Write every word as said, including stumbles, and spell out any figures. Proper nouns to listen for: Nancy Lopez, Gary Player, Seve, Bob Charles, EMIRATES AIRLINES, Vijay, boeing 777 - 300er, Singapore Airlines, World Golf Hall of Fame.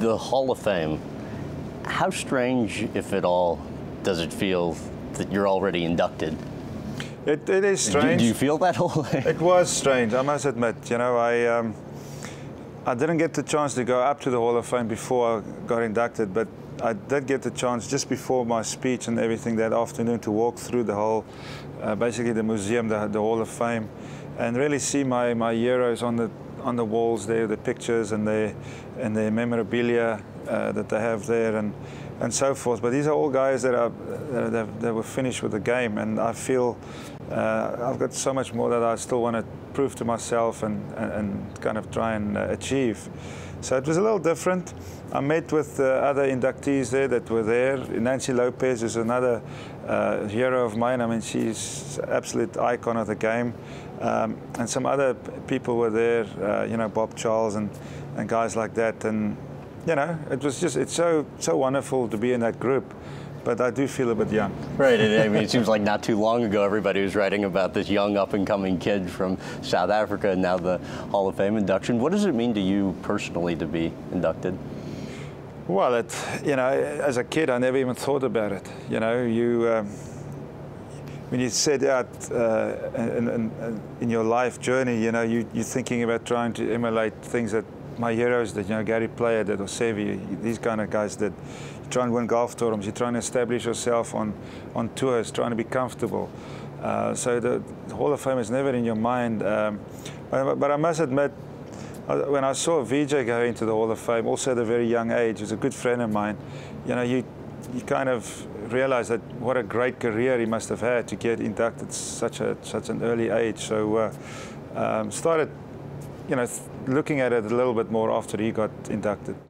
the Hall of Fame, how strange, if at all, does it feel that you're already inducted? It, it is strange. Do, do you feel that whole thing? It was strange, I must admit. You know, I, um, I didn't get the chance to go up to the Hall of Fame before I got inducted, but I did get the chance just before my speech and everything that afternoon to walk through the whole, uh, basically the museum, the, the Hall of Fame, and really see my, my heroes on the on the walls there, the pictures and their and their memorabilia uh, that they have there, and and so forth. But these are all guys that are uh, that were finished with the game, and I feel uh, I've got so much more that I still want to prove to myself and and, and kind of try and uh, achieve. So it was a little different. I met with uh, other inductees there that were there. Nancy Lopez is another uh, hero of mine. I mean, she's an absolute icon of the game. Um, and some other people were there, uh, you know, Bob Charles and, and guys like that. And, you know, it was just, it's so, so wonderful to be in that group. But I do feel a bit young. Right, I mean, it seems like not too long ago everybody was writing about this young up-and-coming kid from South Africa, and now the Hall of Fame induction. What does it mean to you personally to be inducted? Well, it, you know, as a kid I never even thought about it. You know, you, um, when you set out uh, in, in, in your life journey, you know, you, you're thinking about trying to emulate things that my heroes did, you know, Gary Player did, or Seve, these kind of guys did. Trying to win golf tournaments, you're trying to establish yourself on, on tours, trying to be comfortable. Uh, so the, the Hall of Fame is never in your mind. Um, but, but I must admit, when I saw Vijay go into the Hall of Fame, also at a very young age, he was a good friend of mine, you know, you, you kind of realize that what a great career he must have had to get inducted at such, a, such an early age. So uh, um, started, you know, looking at it a little bit more after he got inducted.